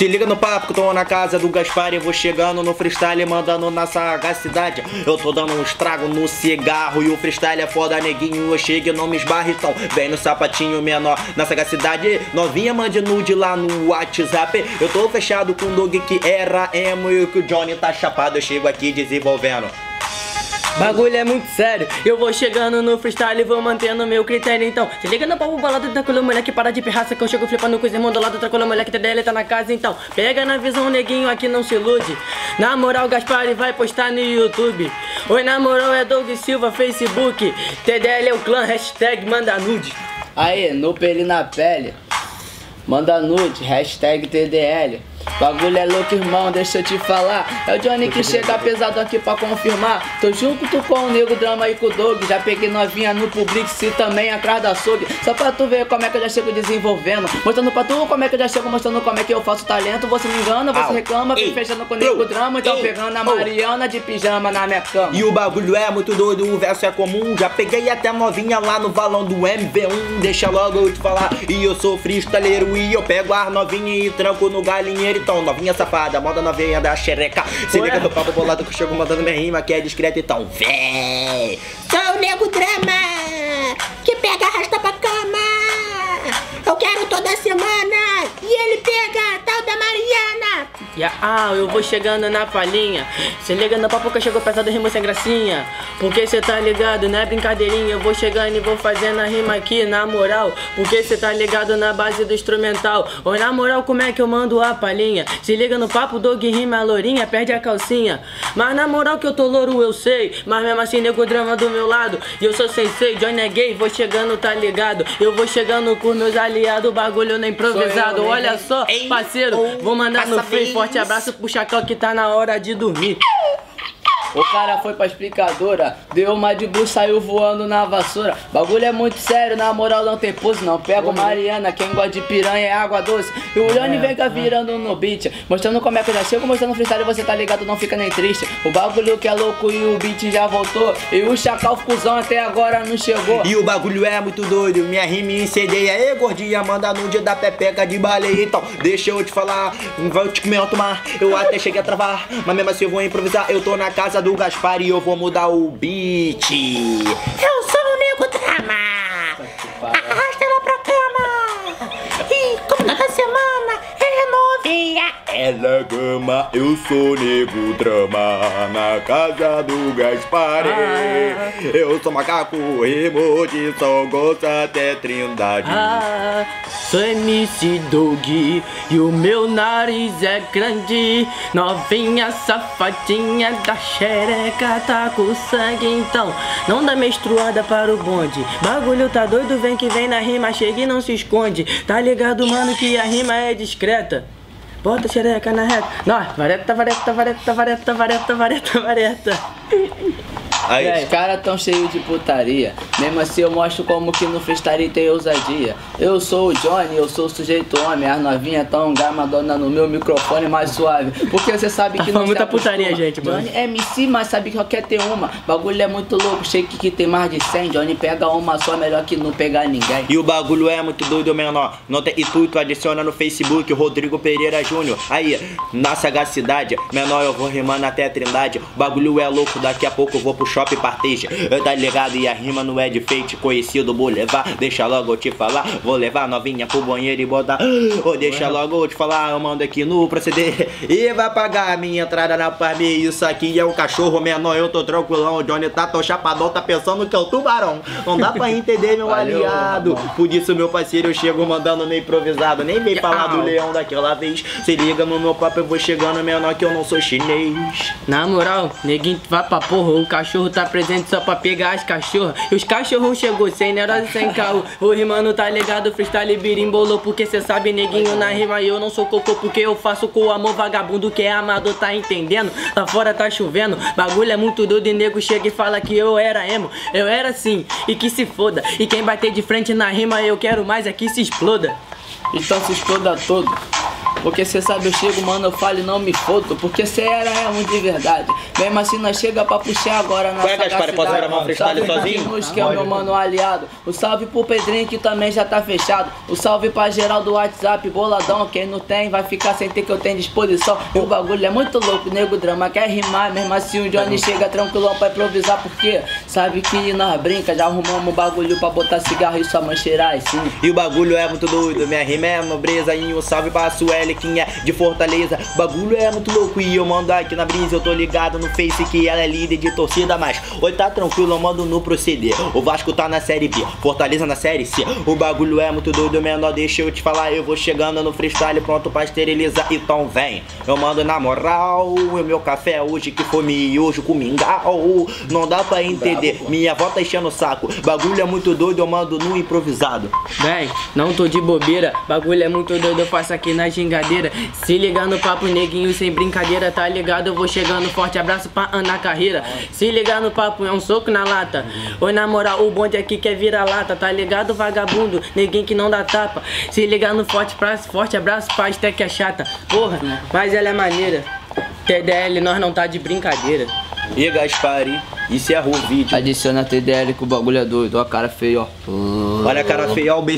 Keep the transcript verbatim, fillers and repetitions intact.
Se liga no papo que eu tô na casa do Gaspary, eu vou chegando no freestyle mandando na sagacidade. Eu tô dando um estrago no cigarro e o freestyle é foda, neguinho, eu chego e não me esbarro, então vem no sapatinho menor, na sagacidade. Novinha mande nude lá no WhatsApp. Eu tô fechado com o Doug que era emo e que o Jhony tá chapado, eu chego aqui desenvolvendo. Bagulho é muito sério, eu vou chegando no freestyle e vou mantendo meu critério. Então, se liga no papo balado, tranquilo moleque, para de pirraça que eu chego flipando com os irmãos do lado, tranquilo moleque, T D L tá na casa. Então, pega na visão, neguinho, aqui não se ilude. Na moral, Gaspary vai postar no YouTube. Oi, na moral, é Doug Silva, Facebook, T D L é o clã, hashtag manda nude. Aê, no pele na pele, manda nude, hashtag T D L. Bagulho é louco, irmão, deixa eu te falar. É o Jhony que chega pesado aqui pra confirmar. Tô junto com o Nego Drama e com o Doug. Já peguei novinha no Public, se também atrás da açougue. Só pra tu ver como é que eu já chego desenvolvendo, mostrando pra tu como é que eu já chego, mostrando como é que eu faço talento. Você me engana, você reclama, fui fechando com o Nego Drama. Então pegando a Mariana de pijama na minha cama. E o bagulho é muito doido, o verso é comum. Já peguei até novinha lá no valão do M V um. Deixa logo eu te falar, e eu sou freestyleiro e eu pego a novinha e tranco no galinheiro. Então, novinha safada, moda novinha da xereca. Se liga no papo bolado que eu chego mandando minha rima, que é discreto, então véi. Sou o Nego Drama, que pega, arrasta pra cama. Eu quero toda semana, e ele pega a tal da Mariana. Yeah, ah, eu vou chegando na palhinha. Se liga no papo que eu chego pesado, rima sem gracinha. Porque cê tá ligado, não é brincadeirinha. Eu vou chegando e vou fazendo a rima aqui, na moral. Porque cê tá ligado na base do instrumental. Ou na moral, como é que eu mando a palhinha? Se liga no papo, Doug rima a lourinha, perde a calcinha. Mas na moral que eu tô louro, eu sei. Mas mesmo assim, Nego Drama do meu lado. E eu sou sensei, Jhony é gay, vou chegando, tá ligado? Eu vou chegando com meus aliados, bagulho não é improvisado. Olha só, parceiro, vou mandar no free. Forte abraço pro Chacal que tá na hora de dormir. O cara foi pra explicadora, deu uma de bucha, saiu voando na vassoura. Bagulho é muito sério, na moral não tem pose, não pego uhum. Mariana, quem gosta de piranha é água doce. E o Liane é, vem cá é. virando no beat, mostrando como é que eu já chego, mostrando freestyle, você tá ligado, não fica nem triste. O bagulho que é louco e o beat já voltou, e o Chacal cuzão até agora não chegou. E o bagulho é muito doido, minha rima incendeia. Ei gordinha, manda no dia da pepeca de baleia. Então, deixa eu te falar, vai te comer alto mar, eu até cheguei a travar. Mas mesmo assim eu vou improvisar, eu tô na casa do Gaspary e eu vou mudar o beat. Eu sou o Nego Drama, arrasta ela pra cama. E como toda semana é novinha, ela gama. Eu sou o Nego Drama, na casa do Gaspary. Ah, eu sou macaco, rimo de São Gonçalo até Trindade. Ah, sou M C Doug e o meu nariz é grande. Novinha safadinha da xereca tá com sangue. Então não dá menstruada para o bonde. Bagulho tá doido, vem que vem na rima, chega e não se esconde. Tá ligado mano que a rima é discreta. Bota a xereca na reta. Nós, vareta, vareta, vareta, vareta, vareta, vareta, vareta. Aí. É, os caras tão cheios de putaria. Mesmo assim eu mostro como que no freestyle tem ousadia. Eu sou o Jhony, eu sou o sujeito homem. As novinhas tão gramadona no meu microfone mais suave. Porque você sabe que não muita putaria, gente, mano. Jhony é M C, mas sabe que só quer ter uma. Bagulho é muito louco, shake que tem mais de cem. Jhony pega uma só, melhor que não pegar ninguém. E o bagulho é muito doido, menor. Nota e tu, tu adiciona no Facebook, Rodrigo Pereira Júnior. Aí, na sagacidade, menor eu vou rimando até a Trindade. O bagulho é louco, daqui a pouco eu vou puxar. Shop partage, tá ligado? E a rima não é de fake, conhecido, vou levar. Deixa logo eu te falar, vou levar novinha pro banheiro e botar. Ou deixa logo eu te falar, eu mando aqui no proceder. E vai pagar a minha entrada na família. Isso aqui é um cachorro menor, eu tô tranquilão. O Jhony tá tão chapadão, tá pensando que é o tubarão. Não dá pra entender, meu valeu, aliado. Por isso, meu parceiro, eu chego mandando no improvisado. Nem veio falar do leão daquela vez. Se liga no meu papo, eu vou chegando menor que eu não sou chinês. Na moral, neguinho, vai pra porra, o cachorro tá presente só pra pegar as cachorras. E os cachorros chegou sem neurose, sem carro. O rimano tá ligado, freestyle birimbolou. Porque cê sabe, neguinho, na rima eu não sou cocô. Porque eu faço com o amor vagabundo que é amador, tá entendendo? Lá fora tá chovendo, bagulho é muito doido e nego chega e fala que eu era emo. Eu era sim, e que se foda. E quem bater de frente na rima eu quero mais é que se exploda. Então se exploda todo. Porque cê sabe, eu chego, mano, eu falo e não me foto. Porque cê era é um de verdade. Mesmo assim, nós chega pra puxar agora na sagacidade. Gaspary, posso gravar um freestyle sozinho? Que é o meu mano aliado. O salve pro Pedrinho, que também já tá fechado. O salve pra geral do WhatsApp, boladão. Quem não tem, vai ficar sem ter que eu tenho disposição. O bagulho é muito louco, Nego Drama quer rimar. Mesmo assim, o Jhony chega tranquilão pra improvisar. Porque sabe que nós brinca, já arrumamos o bagulho pra botar cigarro e só mancheirar assim. E o bagulho é muito doido, minha rima é nobreza. E um salve pra Sueli, que é de Fortaleza. O bagulho é muito louco e eu mando aqui na brisa. Eu tô ligado no Face que ela é líder de torcida. Mas oi, tá tranquilo, eu mando no proceder. O Vasco tá na série B, Fortaleza na série C. O bagulho é muito doido, menor, deixa eu te falar. Eu vou chegando no freestyle, pronto pra esterilizar. Então vem, eu mando na moral. O meu café hoje que foi miojo com mingau. Não dá pra entender, bravo, minha avó tá enchendo o saco. Bagulho é muito doido, eu mando no improvisado. Vem, não tô de bobeira. Bagulho é muito doido, eu faço aqui na gingadeira. Se ligar no papo, neguinho, sem brincadeira. Tá ligado, eu vou chegando, forte abraço pra Ana Carreira. Se ligar no papo, é um soco na lata. Oi, na moral, o bonde aqui quer virar lata. Tá ligado, vagabundo, neguinho que não dá tapa. Se ligar no forte abraço, forte abraço pra Esteca chata. Porra, mas ela é maneira. T D L, nós não tá de brincadeira. E Gaspary, encerra o vídeo. Adiciona a T D L que o bagulho é doido. Ó a cara feia, ó. Olha a cara feia, ó o